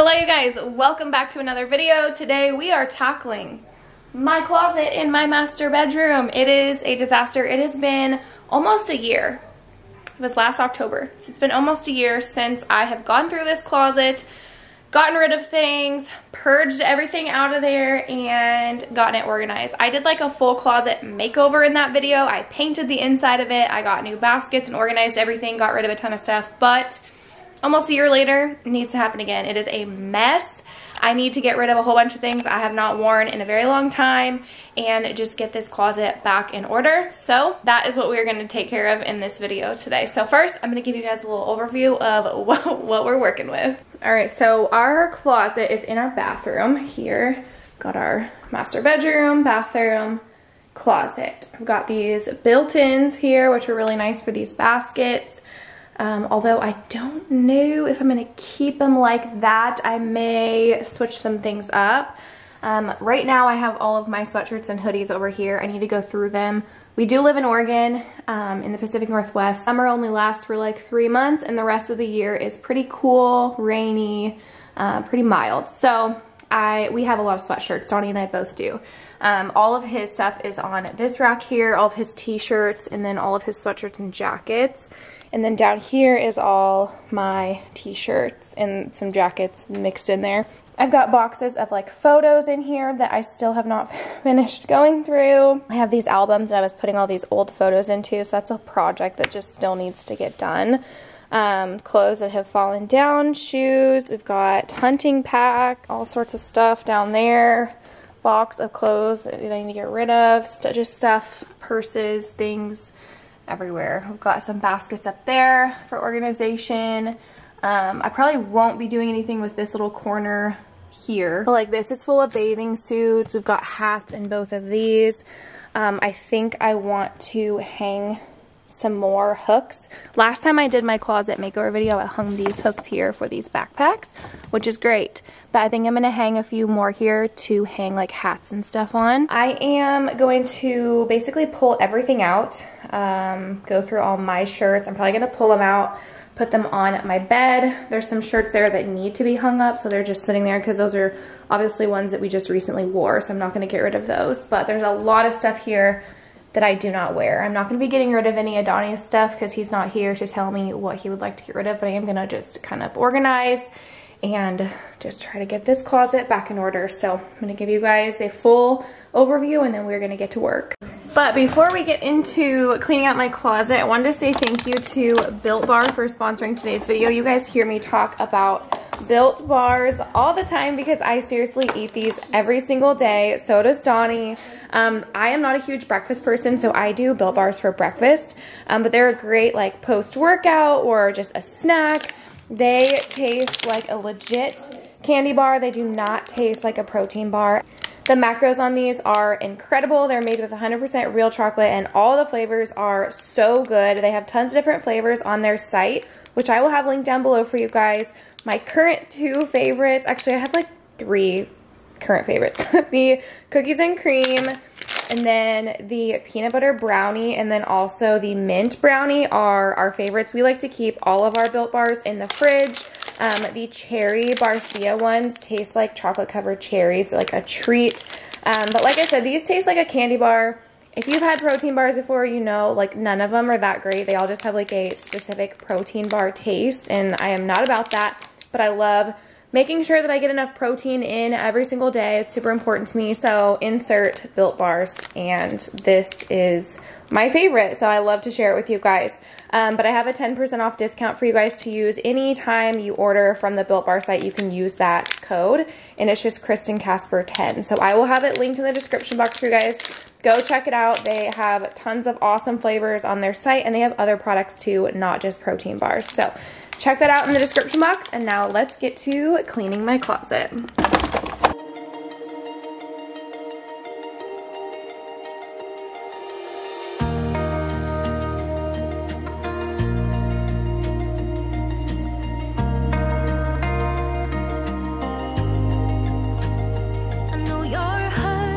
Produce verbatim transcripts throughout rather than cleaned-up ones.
Hello you guys, welcome back to another video. Today we are tackling my closet in my master bedroom. It is a disaster. It has been almost a year. It was last October, so it's been almost a year since I have gone through this closet, gotten rid of things, purged everything out of there, and gotten it organized. I did like a full closet makeover in that video. I painted the inside of it, I got new baskets and organized everything, got rid of a ton of stuff, but almost a year later, it needs to happen again. It is a mess. I need to get rid of a whole bunch of things I have not worn in a very long time and just get this closet back in order. So that is what we're going to take care of in this video today. So first, I'm going to give you guys a little overview of what, what we're working with. All right, so our closet is in our bathroom here. Got our master bedroom, bathroom, closet. I've got these built-ins here, which are really nice for these baskets. Um, although I don't know if I'm going to keep them like that. I may switch some things up. Um, right now I have all of my sweatshirts and hoodies over here. I need to go through them. We do live in Oregon, um, in the Pacific Northwest. Summer only lasts for like three months and the rest of the year is pretty cool, rainy, uh, pretty mild. So I, we have a lot of sweatshirts. Donnie and I both do. Um, all of his stuff is on this rack here, all of his t-shirts, and then all of his sweatshirts and jackets. And then down here is all my t-shirts and some jackets mixed in there. I've got boxes of like photos in here that I still have not finished going through. I have these albums that I was putting all these old photos into, so that's a project that just still needs to get done. Um, clothes that have fallen down, shoes, we've got hunting pack, all sorts of stuff down there. Box of clothes that I need to get rid of, st- just stuff, purses, things. Everywhere. We've got some baskets up there for organization. Um, I probably won't be doing anything with this little corner here. But like this is full of bathing suits. We've got hats in both of these. Um, I think I want to hang some more hooks. Last time I did my closet makeover video, I hung these hooks here for these backpacks, which is great. But I think I'm going to hang a few more here to hang like hats and stuff on. I am going to basically pull everything out, um, go through all my shirts. I'm probably going to pull them out, put them on my bed. There's some shirts there that need to be hung up, so they're just sitting there because those are obviously ones that we just recently wore, so I'm not going to get rid of those. But there's a lot of stuff here that I do not wear. I'm not going to be getting rid of any Adonis stuff because he's not here to tell me what he would like to get rid of, but I am going to just kind of organize and just try to get this closet back in order. So I'm going to give you guys a full overview and then we're going to get to work. But before we get into cleaning out my closet, I wanted to say thank you to Built Bar for sponsoring today's video. You guys hear me talk about Built Bars all the time because I seriously eat these every single day. So does Donnie. Um, I am not a huge breakfast person, so I do Built Bars for breakfast. Um, but they're a great like post-workout or just a snack. They taste like a legit candy bar. They do not taste like a protein bar. The macros on these are incredible. They're made with one hundred percent real chocolate and all the flavors are so good. They have tons of different flavors on their site, which I will have linked down below for you guys. My current two favorites, actually I have like three current favorites. The cookies and cream, and then the peanut butter brownie, and then also the mint brownie are our favorites. We like to keep all of our Built Bars in the fridge. Um, the cherry Barcia ones taste like chocolate covered cherries, so like a treat. Um, but like I said, these taste like a candy bar. If you've had protein bars before, you know, like none of them are that great. They all just have like a specific protein bar taste, and I am not about that, but I love making sure that I get enough protein in every single day. It's super important to me. So insert Built Bars, and this is my favorite. So I love to share it with you guys. Um, but I have a ten percent off discount for you guys to use anytime you order from the Built Bar site. You can use that code, and it's just Kristen Kasper ten. So I will have it linked in the description box for you guys. Go check it out. They have tons of awesome flavors on their site, and they have other products too, not just protein bars. So check that out in the description box, and now let's get to cleaning my closet. Hurt.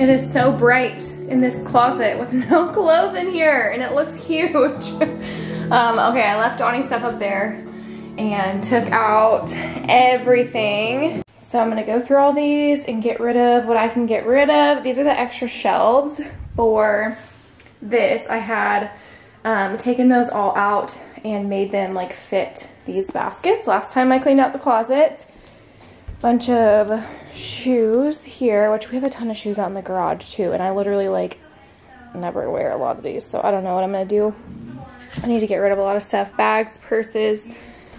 It is so bright in this closet with no clothes in here, and it looks huge. um, okay, I left Donnie's stuff up there and took out everything. So I'm gonna go through all these and get rid of what I can get rid of. These are the extra shelves for this. I had um, taken those all out and made them like fit these baskets. Last time I cleaned out the closet. Bunch of shoes here, which we have a ton of shoes out in the garage too, and I literally like never wear a lot of these, so I don't know what I'm gonna do. I need to get rid of a lot of stuff. Bags, purses,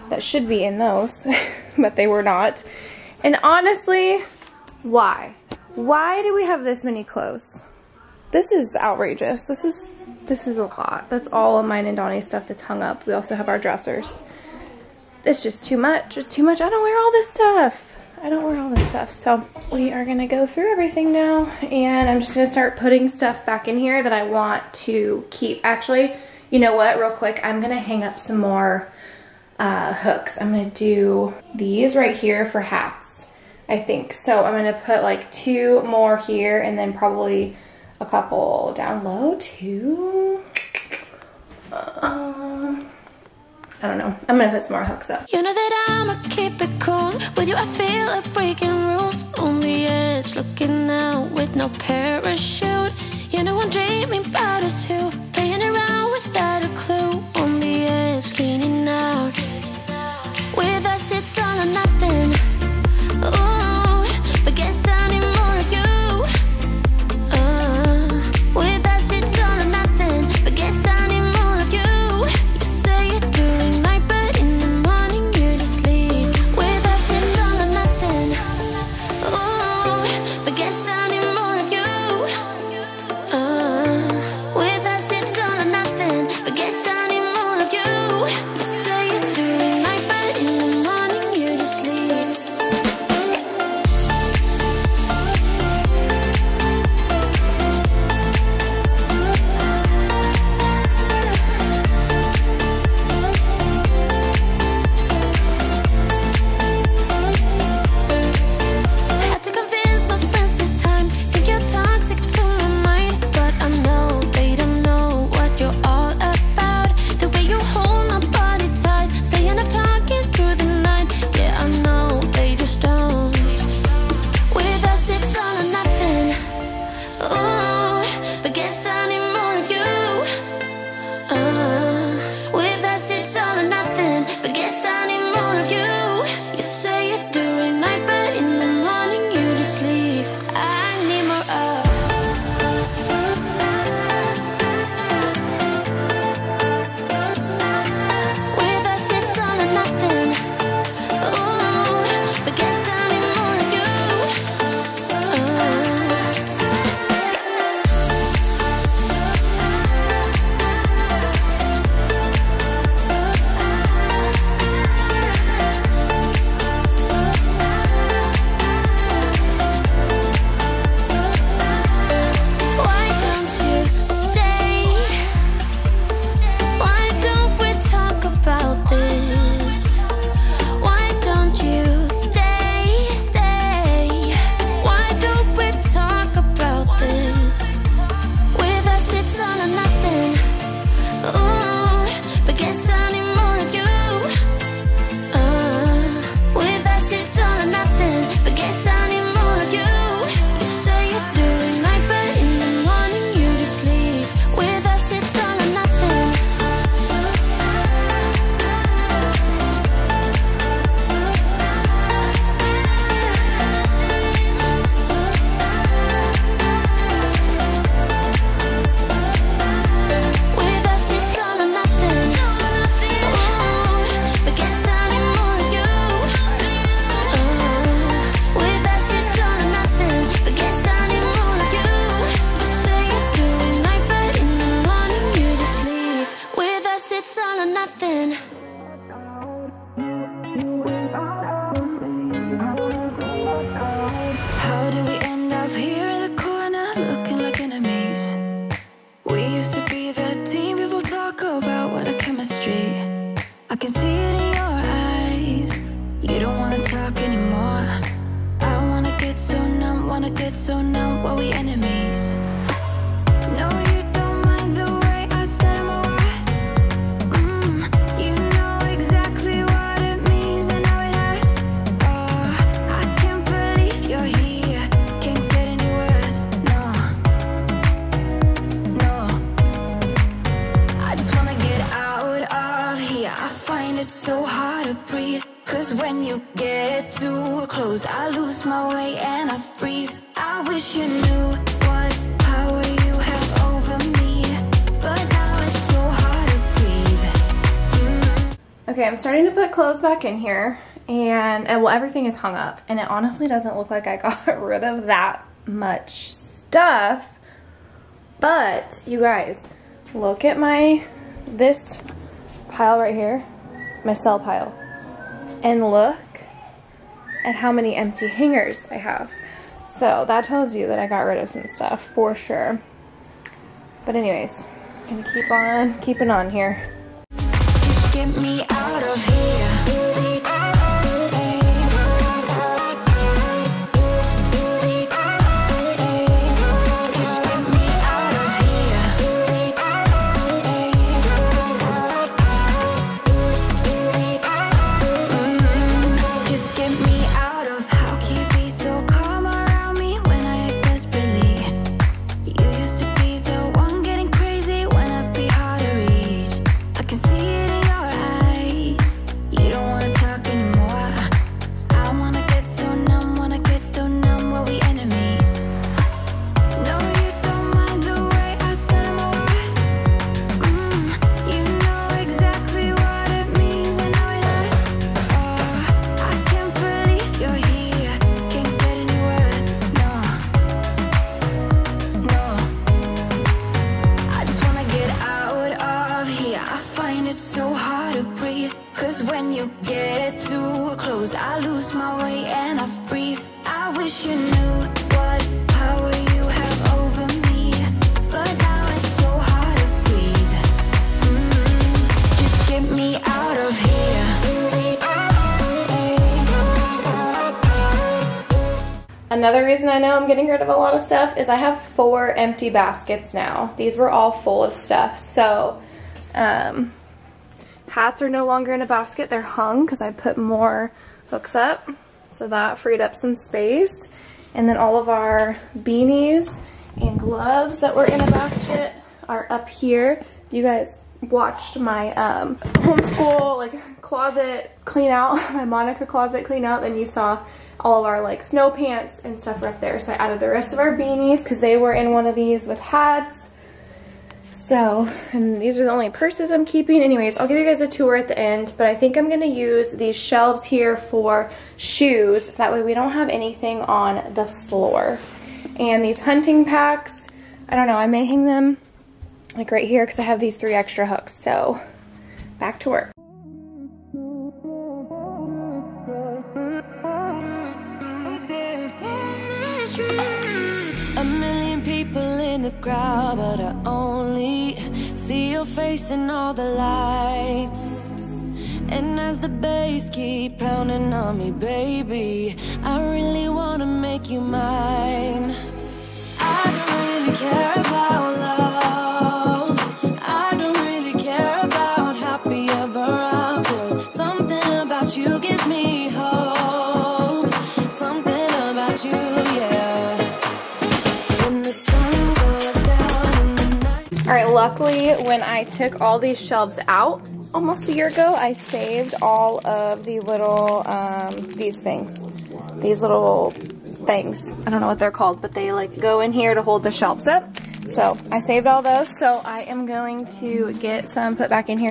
that should be in those, but they were not. And honestly, why? Why do we have this many clothes? This is outrageous. This is, this is a lot. That's all of mine and Donnie's stuff that's hung up. We also have our dressers. It's just too much. It's too much. I don't wear all this stuff. I don't wear all this stuff, so we are gonna go through everything now, and I'm just gonna start putting stuff back in here that I want to keep. Actually, you know what, real quick, I'm gonna hang up some more uh, hooks. I'm gonna do these right here for hats, I think. So I'm gonna put like two more here, and then probably a couple down low, too. Uh, I don't know. I'm gonna put some more hooks up. You know that I'ma keep it cool. With you I feel like breaking rules. On the edge, looking out with no parachute. You know I'm dreaming about us too. Playing around without a clue. On the edge, leaning out. With us it's all or nothing. Ooh, but guess I need more of you. uh, With us it's all or nothing. But guess I need more of you. You say it during the night, but in the morning you just leave. With us it's all or nothing. Ooh, but guess I need more of you. uh, With us it's closed. I lose my way and I freeze. I wish you knew what power you have over me, but now it's so hard to breathe. Mm-hmm. Okay, I'm starting to put clothes back in here, and well, everything is hung up, and it honestly doesn't look like I got rid of that much stuff. But you guys, look at my this pile right here, my sell pile, and look at how many empty hangers I have. So that tells you that I got rid of some stuff for sure. But anyways, I'm gonna keep on keeping on here. Just get me out of here. Another reason I know I'm getting rid of a lot of stuff is I have four empty baskets now. These were all full of stuff. So um, hats are no longer in a basket. They're hung because I put more hooks up. So that freed up some space. And then all of our beanies and gloves that were in a basket are up here. You guys watched my um, homeschool like closet clean out, my Monica closet clean out, and you saw all of our like snow pants and stuff right there. So I added the rest of our beanies because they were in one of these with hats. So, and these are the only purses I'm keeping. Anyways, I'll give you guys a tour at the end, but I think I'm gonna use these shelves here for shoes so that way we don't have anything on the floor. And these hunting packs, I don't know, I may hang them like right here because I have these three extra hooks. So back to work. Crowd, but I only see your face in all the lights. And as the bass keep pounding on me, baby, I really wanna make you mine. I don't really care about love. I don't really care about happy ever after. Something about you gives me hope. Something about you, yeah. All right, luckily when I took all these shelves out almost a year ago, I saved all of the little, um, these things, these little things. I don't know what they're called, but they like go in here to hold the shelves up. So I saved all those. So I am going to get some put back in here.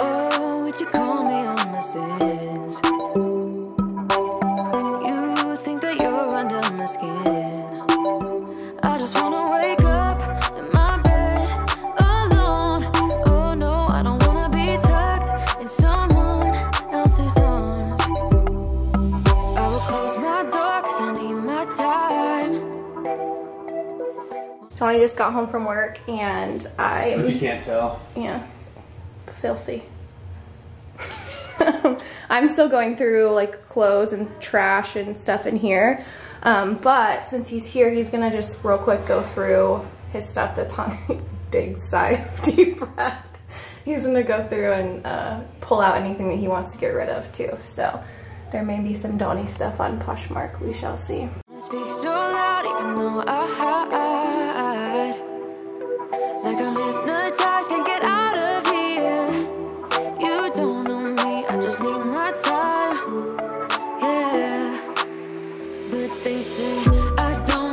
Oh, would you call me on my sins? You think that you're under my skin? I just wanna wake up in my bed alone. Oh no, I don't wanna be tucked in someone else's arms. I will close my door cause I need my time. Johnny just got home from work and I... If you can't tell. Yeah. Filthy. I'm still going through like clothes and trash and stuff in here. Um, but since he's here, he's gonna just real quick go through his stuff that's on big side deep breath. He's gonna go through and uh, pull out anything that he wants to get rid of too. So there may be some Donnie stuff on Poshmark. We shall see. I speak so loud even though I hide. Like I'm hypnotized, can't get out of here. You don't know me, I just need my time. Yeah. But they say I don't.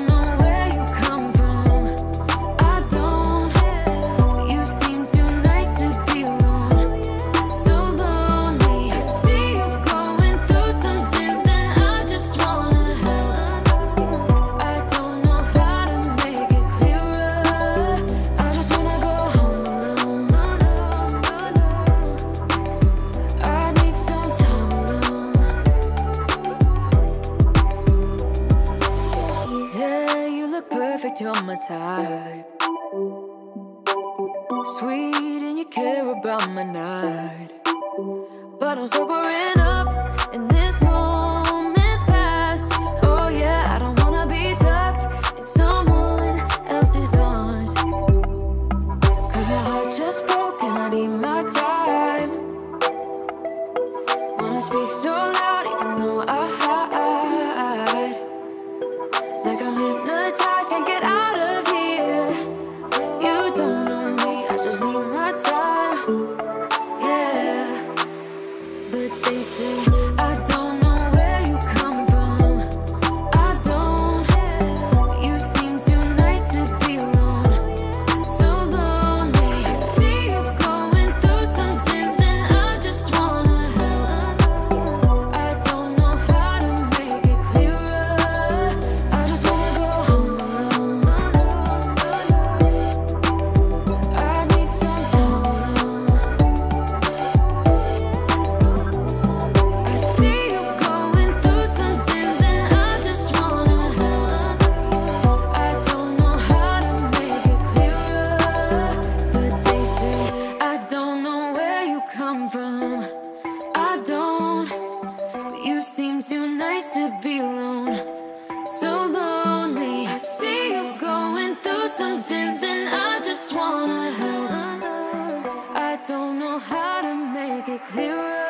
You're my type, sweet, and you care about my night. But I'm sobering up, and this moment's past. Oh yeah, I don't wanna be tucked in someone else's arms. Cause my heart just broke, and I need my time. Wanna speak so loud, even though I hide. Like I'm hypnotized, can't get out of here. You don't know me, I just need my time. Yeah. But they say I don't know where you come from. I don't care. You seem too nice to be alone. So lonely. I see you going through some things and I just wanna help. I don't know how to make it clearer.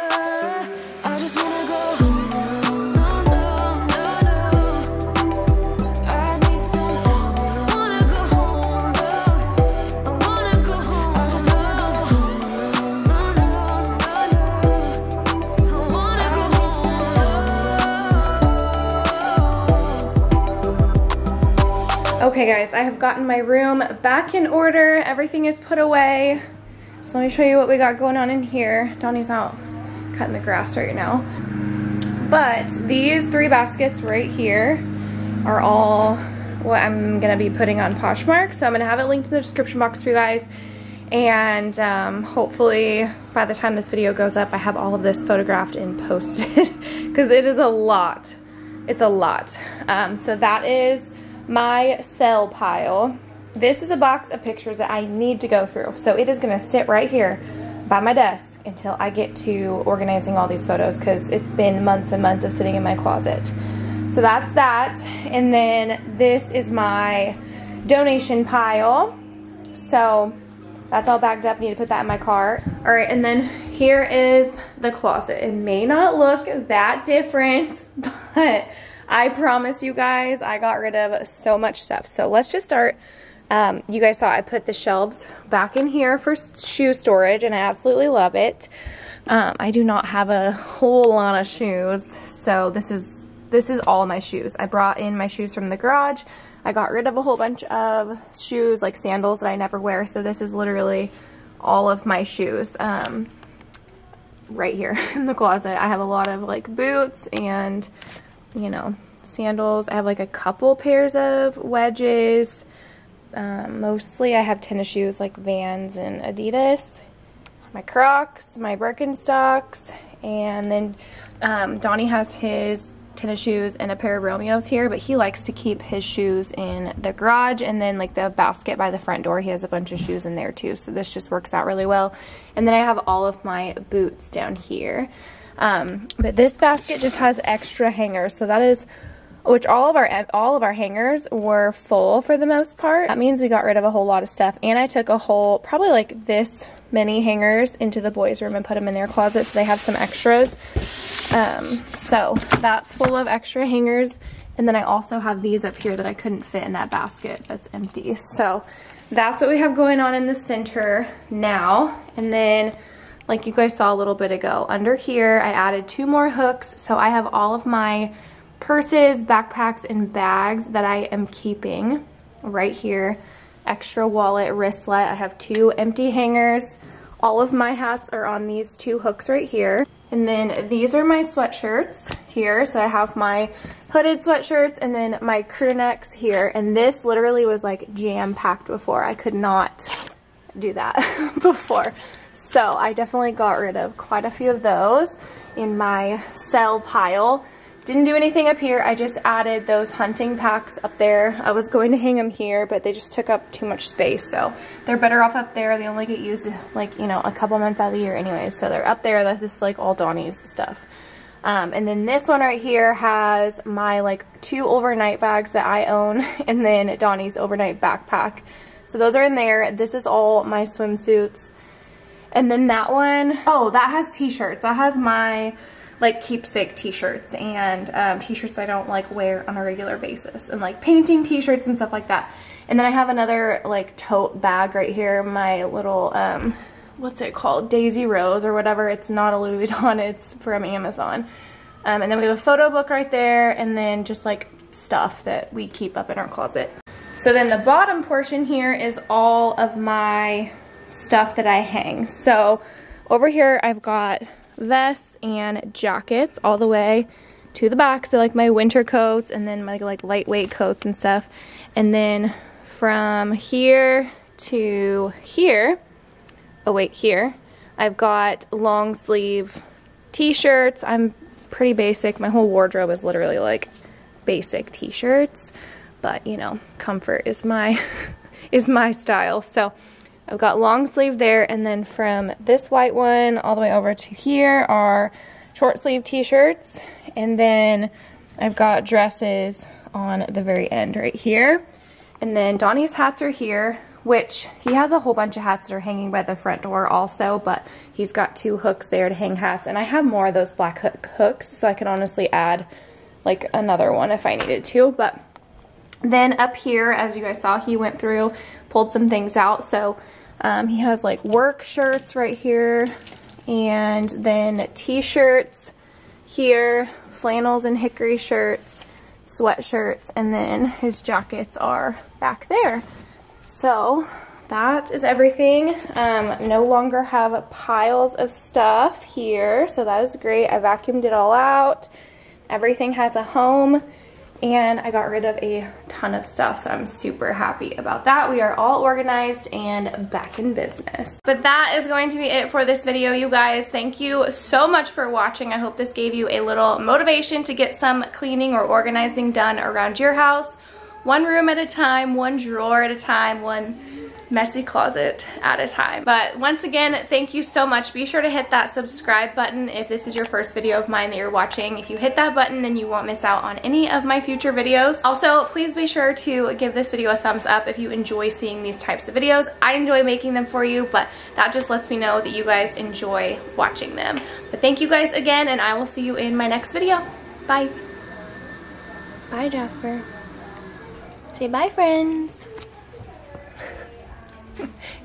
Okay guys, I have gotten my room back in order. Everything is put away. So let me show you what we got going on in here. Donnie's out cutting the grass right now. But these three baskets right here are all what I'm gonna be putting on Poshmark. So I'm gonna have it linked in the description box for you guys. And um, hopefully by the time this video goes up, I have all of this photographed and posted. Cause it is a lot, it's a lot. Um, so that is my sell pile. This is a box of pictures that I need to go through. So it is gonna sit right here by my desk until I get to organizing all these photos because it's been months and months of sitting in my closet. So that's that. And then this is my donation pile. So that's all bagged up. I need to put that in my car. All right, and then here is the closet. It may not look that different, but I promise you guys, I got rid of so much stuff. So let's just start. Um, you guys saw I put the shelves back in here for shoe storage, and I absolutely love it. Um, I do not have a whole lot of shoes, so this is this is all my shoes. I brought in my shoes from the garage. I got rid of a whole bunch of shoes, like sandals that I never wear. So this is literally all of my shoes um, right here in the closet. I have a lot of like boots and, you know, sandals. I have like a couple pairs of wedges. Um, mostly I have tennis shoes like Vans and Adidas, my Crocs, my Birkenstocks, and then um, Donnie has his tennis shoes and a pair of Romeos here, but he likes to keep his shoes in the garage, and then like the basket by the front door, he has a bunch of shoes in there too, so this just works out really well. And then I have all of my boots down here, um, but this basket just has extra hangers, so that is which all of our all of our hangers were full for the most part. That means we got rid of a whole lot of stuff, and I took a whole, probably like this many hangers into the boys' room and put them in their closet, so they have some extras. Um, so that's full of extra hangers, and then I also have these up here that I couldn't fit in that basket that's empty. So that's what we have going on in the center now. And then, like you guys saw a little bit ago, under here I added two more hooks, so I have all of my purses, backpacks, and bags that I am keeping right here. Extra wallet, wristlet. I have two empty hangers. All of my hats are on these two hooks right here. And then these are my sweatshirts here. So I have my hooded sweatshirts and then my crew necks here. And this literally was like jam-packed before. I could not do that before. So I definitely got rid of quite a few of those in my sell pile. Didn't do anything up here. I just added those hunting packs up there. I was going to hang them here, but they just took up too much space. So they're better off up there. They only get used like, you know, a couple months out of the year anyways. So they're up there. That's just like all Donnie's stuff. Um, and then this one right here has my like two overnight bags that I own, and then Donnie's overnight backpack. So those are in there. This is all my swimsuits. And then that one, oh, that has t-shirts. That has my like keepsake t-shirts and um, t-shirts I don't like wear on a regular basis, and like painting t-shirts and stuff like that. And then I have another like tote bag right here, my little um, what's it called, Daisy Rose or whatever. It's not a Louis Vuitton, it's from Amazon. Um, and then we have a photo book right there, and then just like stuff that we keep up in our closet. So then the bottom portion here is all of my stuff that I hang. So over here I've got vests and jackets all the way to the back, so like my winter coats and then my like lightweight coats and stuff. And then from here to here, oh wait, here I've got long sleeve t-shirts. I'm pretty basic. My whole wardrobe is literally like basic t-shirts, but you know, comfort is my is my style. So I've got long sleeve there, and then from this white one all the way over to here are short sleeve t-shirts, and then I've got dresses on the very end right here. And then Donnie's hats are here, which he has a whole bunch of hats that are hanging by the front door also, but he's got two hooks there to hang hats, and I have more of those black hook hooks, so I could honestly add like another one if I needed to. But then up here, as you guys saw, he went through, pulled some things out. So um, he has like work shirts right here, and then t-shirts here, flannels and hickory shirts, sweatshirts, and then his jackets are back there. So that is everything. Um, no longer have piles of stuff here, so that is great. I vacuumed it all out. Everything has a home. And I got rid of a ton of stuff, so I'm super happy about that. We are all organized and back in business. But that is going to be it for this video, you guys. Thank you so much for watching. I hope this gave you a little motivation to get some cleaning or organizing done around your house. One room at a time, one drawer at a time, one messy closet at a time. But once again, thank you so much. Be sure to hit that subscribe button if this is your first video of mine that you're watching. If you hit that button, then you won't miss out on any of my future videos. Also, please be sure to give this video a thumbs up if you enjoy seeing these types of videos. I enjoy making them for you, but that just lets me know that you guys enjoy watching them. But thank you guys again, and I will see you in my next video. Bye. Bye, Jasper. Say bye, friends.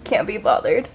Can't be bothered.